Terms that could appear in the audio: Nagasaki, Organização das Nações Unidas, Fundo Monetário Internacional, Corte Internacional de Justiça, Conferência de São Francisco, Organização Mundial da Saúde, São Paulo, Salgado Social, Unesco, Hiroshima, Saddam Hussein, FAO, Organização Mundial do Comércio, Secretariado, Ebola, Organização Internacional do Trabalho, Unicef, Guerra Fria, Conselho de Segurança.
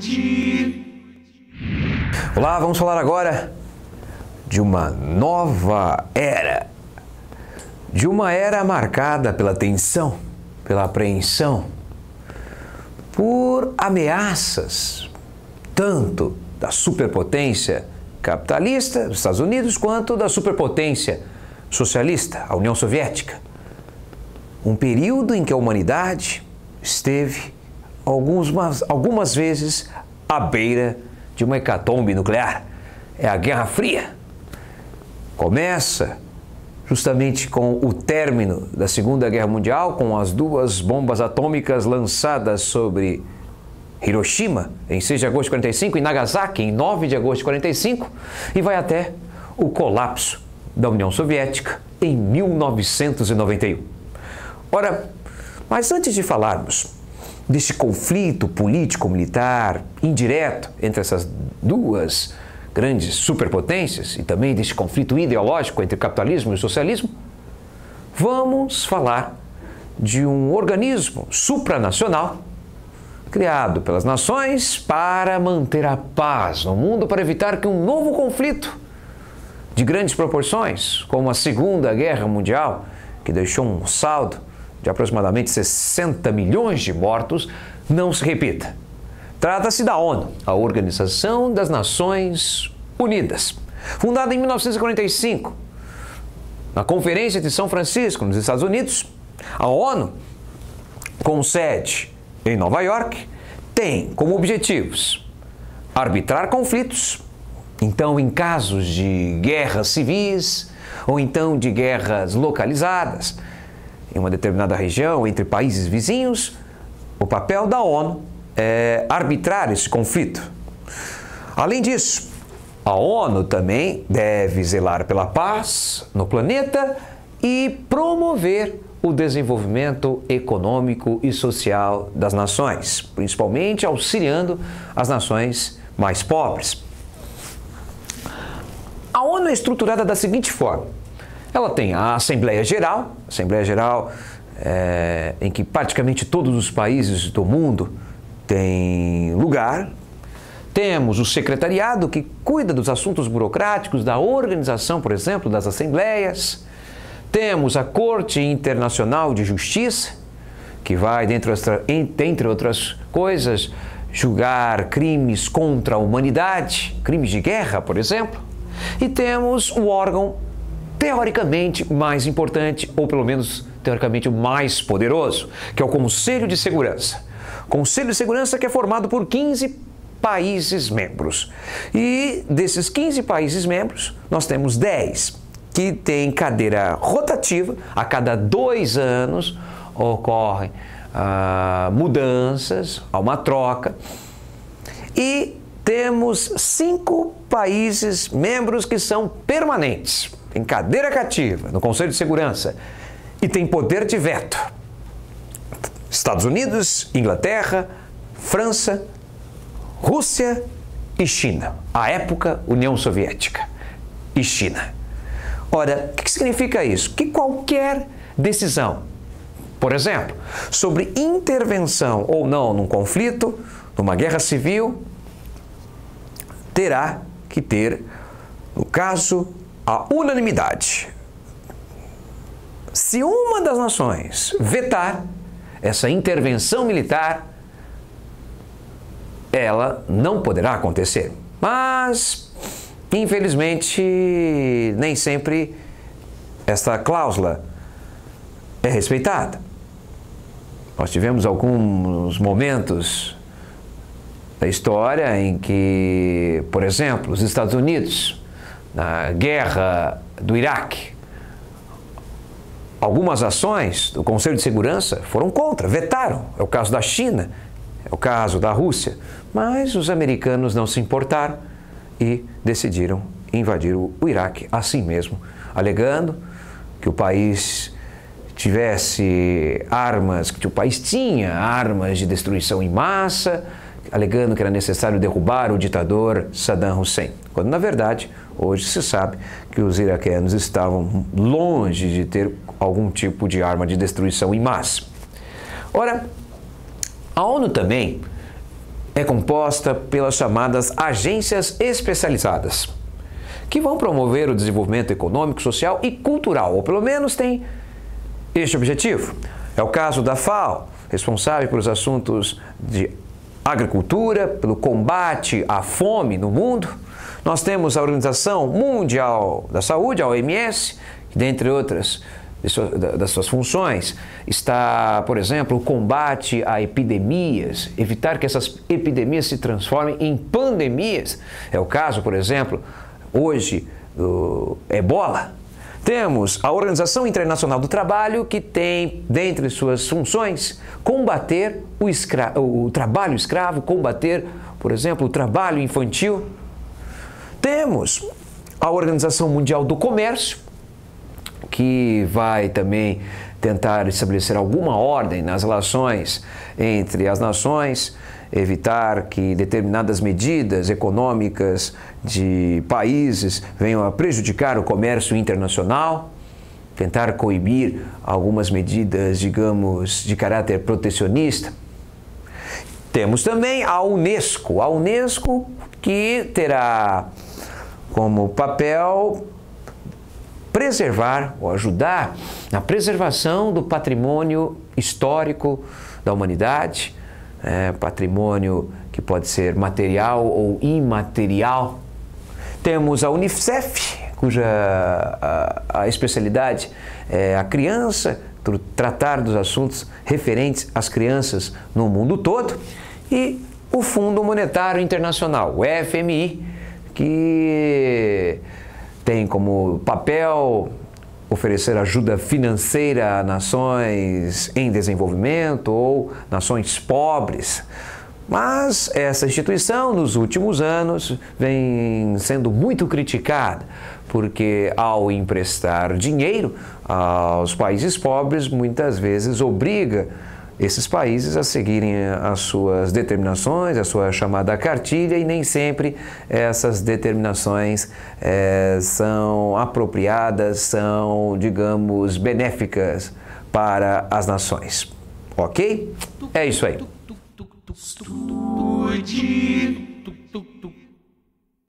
noite. Olá, vamos falar agora de uma nova era. De uma era marcada pela tensão, pela apreensão, por ameaças, tanto da superpotência capitalista, dos Estados Unidos, quanto da superpotência socialista, a União Soviética. Um período em que a humanidade esteve algumas vezes à beira de uma hecatombe nuclear. É a Guerra Fria. Começa justamente com o término da Segunda Guerra Mundial, com as duas bombas atômicas lançadas sobre Hiroshima, em 6 de agosto de 45, e Nagasaki, em 9 de agosto de 45, e vai até o colapso da União Soviética em 1991. Ora, mas antes de falarmos deste conflito político-militar indireto entre essas duas grandes superpotências e também deste conflito ideológico entre o capitalismo e o socialismo, vamos falar de um organismo supranacional criado pelas nações para manter a paz no mundo, para evitar que um novo conflito de grandes proporções, como a Segunda Guerra Mundial, que deixou um saldo de aproximadamente 60 milhões de mortos, não se repita. Trata-se da ONU, a Organização das Nações Unidas, fundada em 1945, na Conferência de São Francisco, nos Estados Unidos. A ONU, com sede em Nova York, tem como objetivos arbitrar conflitos, então em casos de guerras civis ou então de guerras localizadas em uma determinada região entre países vizinhos. O papel da ONU é arbitrar esse conflito. Além disso, a ONU também deve zelar pela paz no planeta e promover o desenvolvimento econômico e social das nações, principalmente auxiliando as nações mais pobres. A ONU é estruturada da seguinte forma: ela tem a Assembleia Geral, em que praticamente todos os países do mundo têm lugar. Temos o Secretariado, que cuida dos assuntos burocráticos, da organização, por exemplo, das assembleias. Temos a Corte Internacional de Justiça, que vai, entre outras coisas, julgar crimes contra a humanidade, crimes de guerra, por exemplo. E temos o órgão teoricamente mais importante, ou pelo menos teoricamente o mais poderoso, que é o Conselho de Segurança. Conselho de Segurança que é formado por 15 países membros. E desses 15 países membros, nós temos 10 que tem cadeira rotativa. A cada 2 anos ocorrem mudanças, há uma troca. E temos 5 países membros que são permanentes, tem cadeira cativa no Conselho de Segurança e tem poder de veto: Estados Unidos, Inglaterra, França, Rússia e China. À época, União Soviética e China. Ora, o que significa isso? Que qualquer decisão, por exemplo, sobre intervenção ou não num conflito, numa guerra civil, terá que ter, no caso, a unanimidade. Se uma das nações vetar essa intervenção militar, ela não poderá acontecer. Mas, infelizmente, nem sempre esta cláusula é respeitada. Nós tivemos alguns momentos da história em que, por exemplo, os Estados Unidos, na guerra do Iraque, algumas ações do Conselho de Segurança foram contra, vetaram. É o caso da China, é o caso da Rússia. Mas os americanos não se importaram e decidiram invadir o Iraque assim mesmo, alegando que o país tinha armas de destruição em massa, alegando que era necessário derrubar o ditador Saddam Hussein, quando na verdade hoje se sabe que os iraquianos estavam longe de ter algum tipo de arma de destruição em massa. Ora, a ONU também é composta pelas chamadas agências especializadas, que vão promover o desenvolvimento econômico, social e cultural, ou pelo menos tem este objetivo. É o caso da FAO, responsável pelos assuntos de agricultura, pelo combate à fome no mundo. Nós temos a Organização Mundial da Saúde, a OMS, que, dentre outras das suas funções, está, por exemplo, o combate a epidemias, evitar que essas epidemias se transformem em pandemias. É o caso, por exemplo, hoje, do Ebola. Temos a Organização Internacional do Trabalho, que tem, dentre suas funções, combater o trabalho escravo, combater, por exemplo, o trabalho infantil. Temos a Organização Mundial do Comércio, que vai também tentar estabelecer alguma ordem nas relações entre as nações, evitar que determinadas medidas econômicas de países venham a prejudicar o comércio internacional, tentar coibir algumas medidas, digamos, de caráter protecionista. Temos também a Unesco que terá como papel preservar ou ajudar na preservação do patrimônio histórico da humanidade, patrimônio que pode ser material ou imaterial. Temos a Unicef, cuja a especialidade é a criança, tratar dos assuntos referentes às crianças no mundo todo. E o Fundo Monetário Internacional, o FMI, que tem como papel oferecer ajuda financeira a nações em desenvolvimento ou nações pobres. Mas essa instituição, nos últimos anos, vem sendo muito criticada, porque ao emprestar dinheiro aos países pobres, muitas vezes obriga esses países a seguirem as suas determinações, a sua chamada cartilha, e nem sempre essas determinações são apropriadas, são, digamos, benéficas para as nações. Ok? É isso aí.